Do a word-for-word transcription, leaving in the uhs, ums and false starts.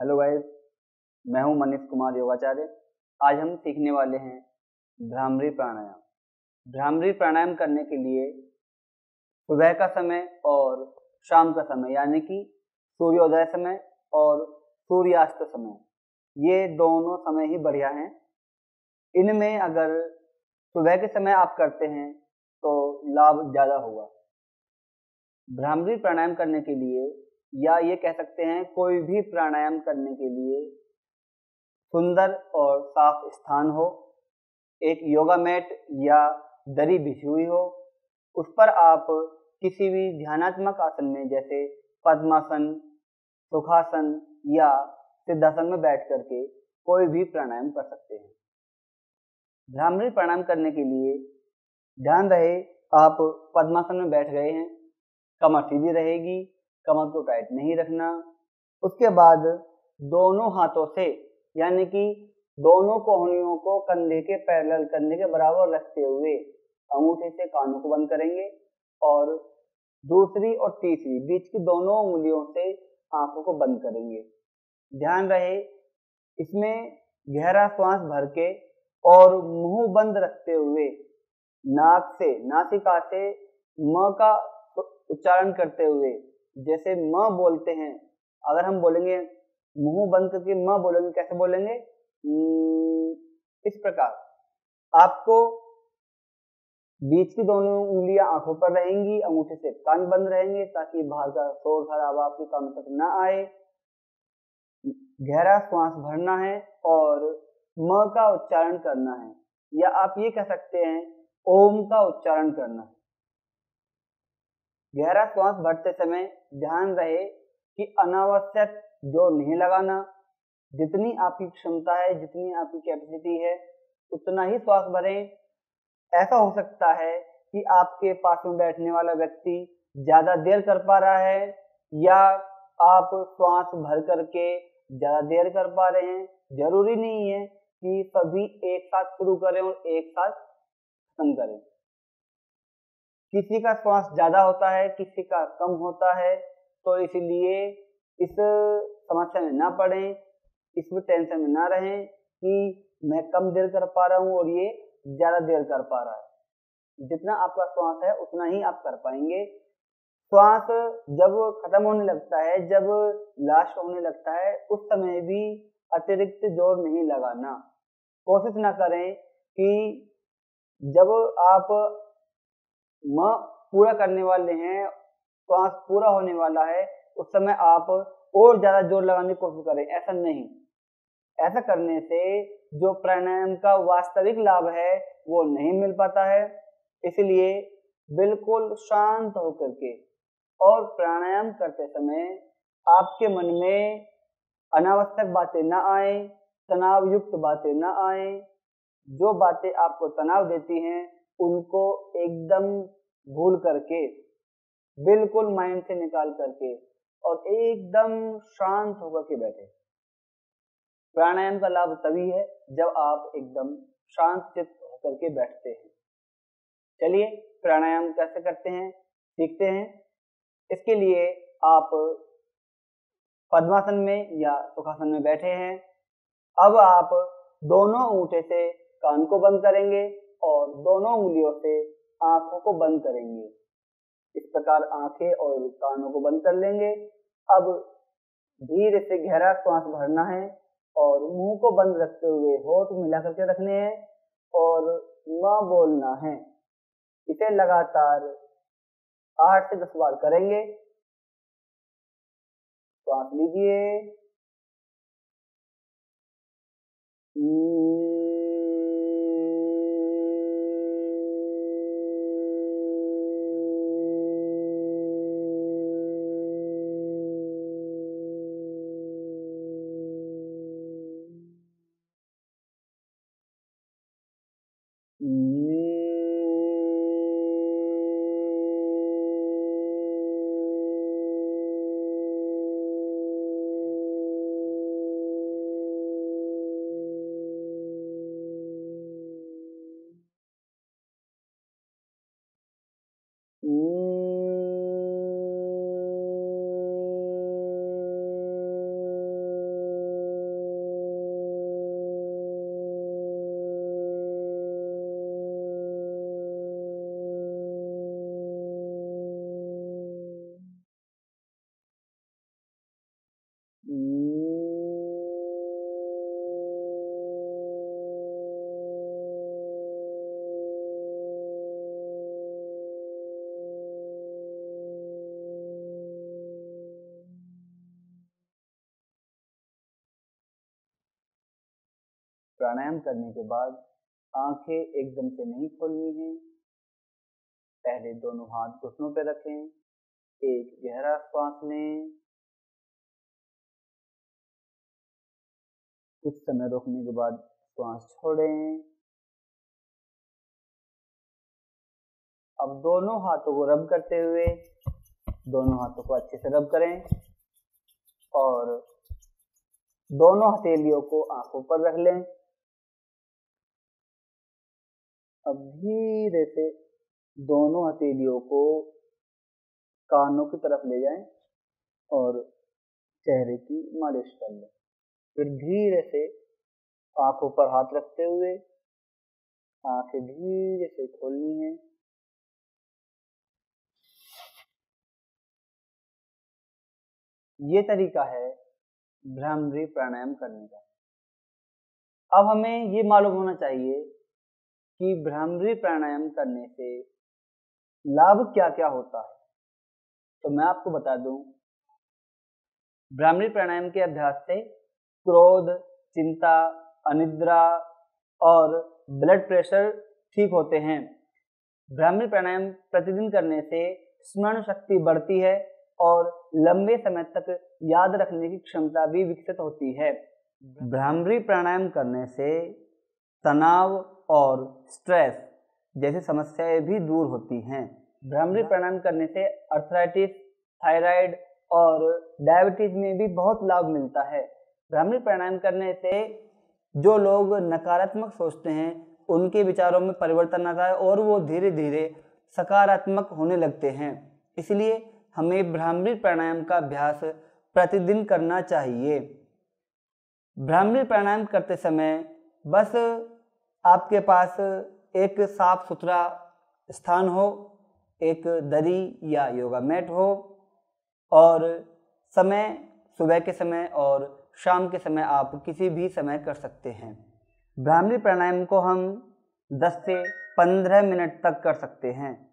Hello guys, मैं हूं मनीष कुमार योगाचार्य। आज हम सीखने वाले हैं भ्रामरी प्राणायाम। भ्रामरी प्राणायाम करने के लिए सुबह का समय और शाम का समय, यानी कि सूर्योदय समय और सूर्यास्त समय, ये दोनों समय ही बढ़िया हैं। इनमें अगर सुबह के समय आप करते हैं तो लाभ ज़्यादा होगा। भ्रामरी प्राणायाम करने के लिए, या ये कह सकते हैं कोई भी प्राणायाम करने के लिए, सुंदर और साफ स्थान हो, एक योगा मैट या दरी बिछी हुई हो, उस पर आप किसी भी ध्यानात्मक आसन में जैसे पदमासन, सुखासन या सिद्धासन में बैठ करके कोई भी प्राणायाम कर सकते हैं। भ्रामरी प्राणायाम करने के लिए ध्यान रहे, आप पद्मासन में बैठ गए हैं, कमर सीधी रहेगी, कमर को टाइट नहीं रखना। उसके बाद दोनों हाथों से, यानी कि दोनों कोहनियों को कंधे के पैरेलल, कंधे के बराबर रखते हुए अंगूठे से कानों को बंद करेंगे और दूसरी और तीसरी बीच की दोनों उंगलियों से आंखों को बंद करेंगे। ध्यान रहे, इसमें गहरा श्वास भर के और मुंह बंद रखते हुए नाक से, नासिका से म का उच्चारण करते हुए, जैसे म बोलते हैं, अगर हम बोलेंगे मुंह बंद करके म बोलेंगे, कैसे बोलेंगे, इस प्रकार। आपको बीच की दोनों उंगलियां आंखों पर रहेंगी, अंगूठे से कान बंद रहेंगे ताकि बाहर का शोर शराबा आपके कानों तक ना आए। गहरा श्वास भरना है और म का उच्चारण करना है, या आप ये कह सकते हैं ओम का उच्चारण करना है। गहरा श्वास भरते समय ध्यान रहे कि अनावश्यक जोर नहीं लगाना। जितनी आपकी क्षमता है, जितनी आपकी कैपेसिटी है, उतना ही श्वास भरें। ऐसा हो सकता है कि आपके पास में बैठने वाला व्यक्ति ज्यादा देर कर पा रहा है, या आप श्वास भर करके ज्यादा देर कर पा रहे हैं। जरूरी नहीं है कि सभी एक साथ शुरू करें और एक साथ खत्म करें। किसी का श्वास ज्यादा होता है, किसी का कम होता है, तो इसलिए इस समस्या में ना पड़ें, इसमें टेंशन में ना रहें कि मैं कम देर कर पा रहा हूँ और ये ज्यादा देर कर पा रहा है। जितना आपका श्वास है उतना ही आप कर पाएंगे। श्वास जब खत्म होने लगता है, जब लास्ट होने लगता है, उस समय भी अतिरिक्त जोर नहीं लगाना। कोशिश ना करें कि जब आप म पूरा करने वाले हैं, श्वास पूरा होने वाला है, उस समय आप और ज्यादा जोर लगाने की कोशिश करें। ऐसा नहीं, ऐसा करने से जो प्राणायाम का वास्तविक लाभ है वो नहीं मिल पाता है। इसलिए बिल्कुल शांत होकर के और प्राणायाम करते समय आपके मन में अनावश्यक बातें ना आए, तनाव युक्त बातें ना आए। जो बातें आपको तनाव देती हैं उनको एकदम भूल करके, बिल्कुल माइंड से निकाल करके और एकदम शांत होकर के बैठे। प्राणायाम का लाभ तभी है जब आप एकदम शांत चित्त होकर के बैठते हैं। चलिए प्राणायाम कैसे करते हैं सीखते हैं। इसके लिए आप पद्मासन में या सुखासन में बैठे हैं। अब आप दोनों अंगूठे से कान को बंद करेंगे और दोनों उंगलियों से आंखों को बंद करेंगे। इस प्रकार आंखें और कानों को बंद कर लेंगे। अब धीरे से गहरा श्वास भरना है और मुंह को बंद रखते हुए होंठ मिला करके रखने हैं और माँ बोलना है। इसे लगातार आठ से दस बार करेंगे। श्वास लीजिए, प्राणायाम करने के बाद आंखें एकदम से नहीं खोलनी है। पहले दोनों हाथ घुटनों पर रखें, एक गहरा सांस लें, कुछ समय रोकने के बाद सांस छोड़ें। अब दोनों हाथों को रब करते हुए दोनों हाथों को अच्छे से रब करें और दोनों हथेलियों को आंखों पर रख लें। अब धीरे से दोनों हथेलियों को कानों की तरफ ले जाएं और चेहरे की मालिश कर लें। फिर धीरे से आंखों पर हाथ रखते हुए आंखें धीरे से खोलनी है। ये तरीका है भ्रामरी प्राणायाम करने का। अब हमें ये मालूम होना चाहिए कि भ्रामरी प्राणायाम करने से लाभ क्या क्या होता है। तो मैं आपको बता दूं, भ्रामरी प्राणायाम के अभ्यास से क्रोध, चिंता, अनिद्रा और ब्लड प्रेशर ठीक होते हैं। भ्रामरी प्राणायाम प्रतिदिन करने से स्मरण शक्ति बढ़ती है और लंबे समय तक याद रखने की क्षमता भी विकसित होती है। भ्रामरी प्राणायाम करने से तनाव और स्ट्रेस जैसी समस्याएं भी दूर होती हैं। भ्रामरी प्राणायाम करने से अर्थराइटिस, थायराइड और डायबिटीज में भी बहुत लाभ मिलता है। भ्रामरी प्राणायाम करने से जो लोग नकारात्मक सोचते हैं उनके विचारों में परिवर्तन आता है और वो धीरे धीरे सकारात्मक होने लगते हैं। इसलिए हमें भ्रामरी प्राणायाम का अभ्यास प्रतिदिन करना चाहिए। भ्रामरी प्राणायाम करते समय बस आपके पास एक साफ सुथरा स्थान हो, एक दरी या योगा मैट हो और समय सुबह के समय और शाम के समय आप किसी भी समय कर सकते हैं। भ्रामरी प्राणायाम को हम दस से पंद्रह मिनट तक कर सकते हैं।